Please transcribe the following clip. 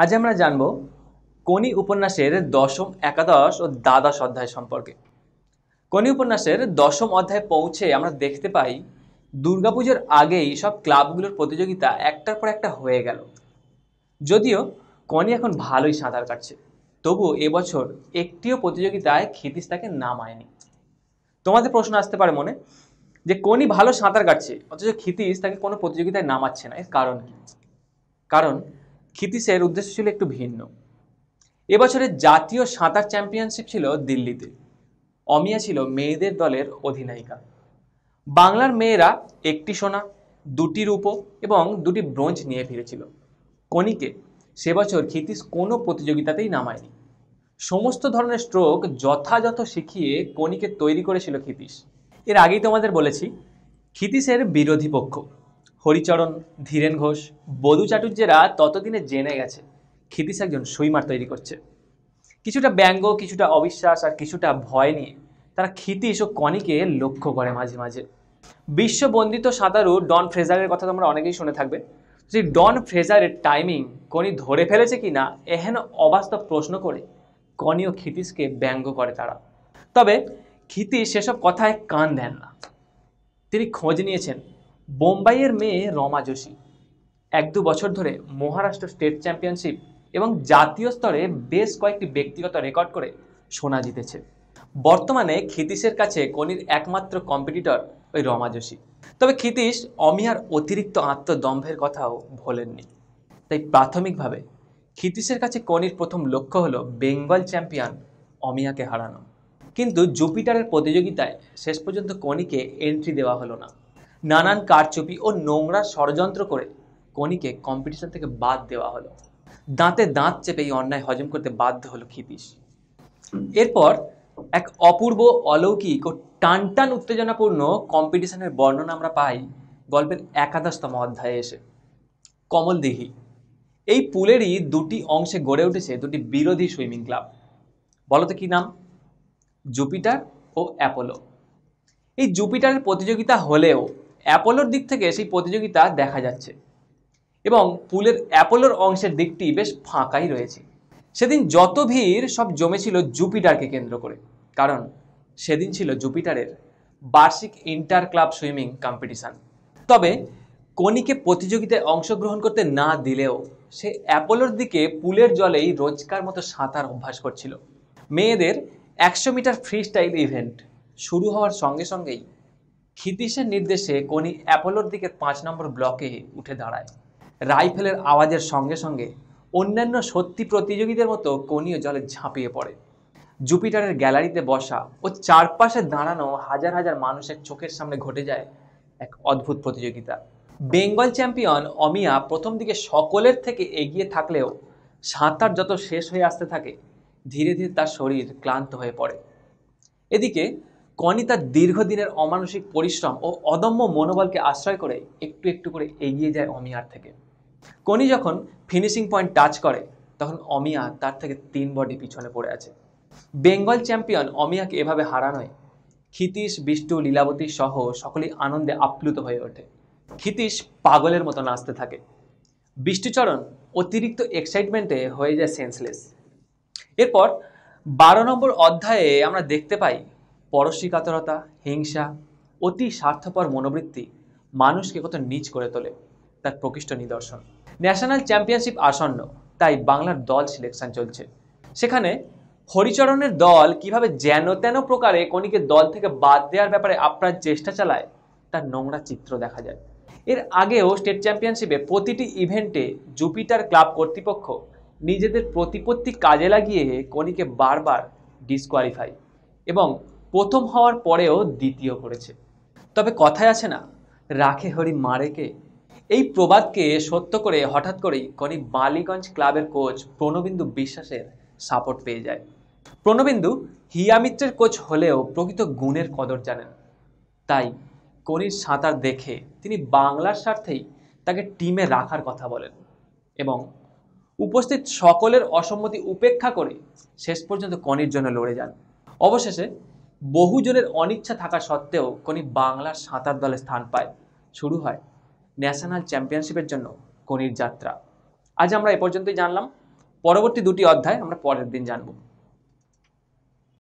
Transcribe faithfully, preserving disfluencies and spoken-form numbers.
आज आमरा जानबो कोनी उपन्यासेर दशम एकादश और द्वादश अध्याय सम्पर्के। कोनी उपन्यासेर दशम अध्याय पौंछे आमरा देखते पाई दुर्गापूजार आगेई सब क्लाबगुलोर प्रतियोगिता एकटार पर एकटा हये गेल। जदिओ कोनी एखन भालोई साँतार काटछे, तबुओ এবছর एकटिओ प्रतियोगिताय क्षितिज ताके नामायनि। तोमादेर प्रश्न आसते पारे मने जे कोनी भालो साँतार काटछे অথচ क्षितिज ताके कोनो प्रतियोगिताय नामाচ্ছে না, एर कारण कि कारण क्षितिजेर उद्देश्य छिलो एकटु भिन्न। এবছরের জাতীয় সাঁতার চ্যাম্পিয়নশিপ ছিল দিল্লিতে। অমিয়া ছিল মেয়েদের দলের অধিনায়িকা। বাংলার মেয়েরা একটি সোনা, দুটি রূপ এবং দুটি ব্রোঞ্জ নিয়ে ফিরেছিল। কোনিকে সে বছর ক্ষিতিজ কোনো প্রতিযোগিতাতেই নামায়নি। সমস্ত ধরনের স্ট্রোক যথাযথ শিখিয়ে কোনিকে তৈরি করেছিল ক্ষিতিজ। এর আগেই তোমাদের বলেছি ক্ষিতিজের বিরোধী পক্ষ হরিচরণ, ধীরেন ঘোষ, বধু চাটুর্যেরা ততদিনে জেনে গেছে ক্ষিতিজ একজন সৈমার তৈরি করছে। কিছুটা ব্যঙ্গ, কিছুটা অবিশ্বাস আর কিছুটা ভয় নিয়ে তারা ক্ষিতিজ ও কোনিকে লক্ষ্য করে। মাঝে মাঝে বিশ্ববন্দিত সাঁতারু ডন ফ্রেজারের কথা তোমরা অনেকেই শুনে থাকবে। যে ডন ফ্রেজারের টাইমিং কোনি ধরে ফেলেছে কি না এহেন অবাস্তব প্রশ্ন করে কোনি ও ক্ষিতিজকে ব্যঙ্গ করে তারা। তবে ক্ষিতিজ সেসব কথায় কান দেন না। তিনি খোঁজ নিয়েছেন বোম্বাইয়ের মেয়ে রমা যোশী। এক দু বছর ধরে মহারাষ্ট্র স্টেট চ্যাম্পিয়নশিপ এবং জাতীয় স্তরে বেশ কয়েকটি ব্যক্তিগত রেকর্ড করে সোনা জিতেছে। বর্তমানে ক্ষিতিজের কাছে কোনির একমাত্র কম্পিটিটর ওই রমা যোশী। তবে ক্ষিতিজ অমিয়ার অতিরিক্ত আত্মদম্ভের কথাও ভোলেননি। তাই প্রাথমিকভাবে ক্ষিতিজের কাছে কোনির প্রথম লক্ষ্য হলো বেঙ্গল চ্যাম্পিয়ন অমিয়াকে হারানো। কিন্তু জুপিটারের প্রতিযোগিতায় শেষ পর্যন্ত কোনিকে এন্ট্রি দেওয়া হলো না। নানান কারচুপি ও নোংরা ষড়যন্ত্র করে কোনিকে কম্পিটিশন থেকে বাদ দেওয়া হলো। দাঁতে দাঁত চেপে এই অন্যায় হজম করতে বাধ্য হলো ক্ষিতিজ। এরপর এক অপূর্ব, অলৌকিক ও টান টান উত্তেজনাপূর্ণ কম্পিটিশনের বর্ণনা আমরা পাই গল্পের একাদশতম অধ্যায়ে এসে। কমলদিঘি এই পুলেরই দুটি অংশে গড়ে উঠেছে দুটি বিরোধী সুইমিং ক্লাব। বলতে কি নাম? জুপিটার ও অ্যাপোলো। এই জুপিটারের প্রতিযোগিতা হলেও অ্যাপোলোর দিক থেকে সেই প্রতিযোগিতা দেখা যাচ্ছে এবং পুলের অ্যাপোলোর অংশের দিকটি বেশ ফাঁকাই রয়েছে। সেদিন যত ভিড় সব জমেছিল জুপিটারকে কেন্দ্র করে, কারণ সেদিন ছিল জুপিটারের বার্ষিক ইন্টার ক্লাব সুইমিং কম্পিটিশান। তবে কোনিকে প্রতিযোগিতায় অংশগ্রহণ করতে না দিলেও সে অ্যাপোলোর দিকে পুলের জলেই রোজকার মতো সাঁতার অভ্যাস করছিল। মেয়েদের একশো মিটার ফ্রি স্টাইল ইভেন্ট শুরু হওয়ার সঙ্গে সঙ্গেই ক্ষিতিজের নির্দেশে কোনি অ্যাপোলোর দিকে পাঁচ নম্বর ব্লকে উঠে দাঁড়ায়। রাইফেলের আওয়াজের সঙ্গে সঙ্গে অন্যান্য সত্যি প্রতিযোগীদের মতো কোনিও জলে ঝাঁপিয়ে পড়ে। জুপিটারের গ্যালারিতে বসা ও চারপাশে দাঁড়ানো হাজার হাজার মানুষের চোখের সামনে ঘটে যায় এক অদ্ভুত প্রতিযোগিতা। বেঙ্গল চ্যাম্পিয়ন অমিয়া প্রথম দিকে সকলের থেকে এগিয়ে থাকলেও সাঁতার যত শেষ হয়ে আসতে থাকে ধীরে ধীরে তার শরীর ক্লান্ত হয়ে পড়ে। এদিকে কোনি তার দীর্ঘদিনের অমানসিক পরিশ্রম ও অদম্য মনোবলকে আশ্রয় করে একটু একটু করে এগিয়ে যায় অমিয়ার থেকে। কোনি যখন ফিনিশিং পয়েন্ট টাচ করে তখন অমিয়া তার থেকে তিন বডি পিছনে পড়ে আছে। বেঙ্গল চ্যাম্পিয়ন অমিয়াকে এভাবে হারানোয় ক্ষিতিজ, বিষ্টু, লীলাবতী সহ সকলেই আনন্দে আপ্লুত হয়ে ওঠে। ক্ষিতিজ পাগলের মতো নাচতে থাকে। বিষ্টুচরণ অতিরিক্ত এক্সাইটমেন্টে হয়ে যায় সেন্সলেস। এরপর বারো নম্বর অধ্যায়ে আমরা দেখতে পাই পরশিকাতরতা, হিংসা, অতি স্বার্থপর মনোবৃত্তি মানুষকে কত নিচ করে তোলে তার প্রকৃষ্ট নিদর্শন। ন্যাশনাল চ্যাম্পিয়নশিপ আসন্ন, তাই বাংলার দল সিলেকশন চলছে। সেখানে হরিচরণের দল কিভাবে যেন তেন প্রকারে কোনিকে দল থেকে বাদ দেওয়ার ব্যাপারে আপ্রাণ চেষ্টা চালায় তার নোংরা চিত্র দেখা যায়। এর আগেও স্টেট চ্যাম্পিয়নশিপে প্রতিটি ইভেন্টে জুপিটার ক্লাব কর্তৃপক্ষ নিজেদের প্রতিপত্তি কাজে লাগিয়ে কোনিকে বারবার ডিসকোয়ালিফাই এবং প্রথম হওয়ার পরেও দ্বিতীয় করেছে। তবে কথায় আছে না, রাখে হরি মারেকে। এই প্রবাদকে সত্য করে হঠাৎ করেই কোনি বালিগঞ্জ ক্লাবের কোচ প্রণবিন্দু বিশ্বাসের সাপোর্ট পেয়ে যায়। প্রণবিন্দু হিয়ামিত্রের কোচ হলেও প্রকৃত গুণের কদর জানেন। তাই কোনির সাঁতার দেখে তিনি বাংলার স্বার্থেই তাকে টিমে রাখার কথা বলেন এবং উপস্থিত সকলের অসম্মতি উপেক্ষা করে শেষ পর্যন্ত কোনির জন্য লড়ে যান। অবশেষে বহুজনের অনিচ্ছা থাকা সত্ত্বেও কোনি বাংলার সাঁতার দলে স্থান পায়। শুরু হয় ন্যাশনাল চ্যাম্পিয়নশিপের জন্য কোনির যাত্রা। আজ আমরা এ পর্যন্তই জানলাম। পরবর্তী দুটি অধ্যায় আমরা পরের দিন জানব।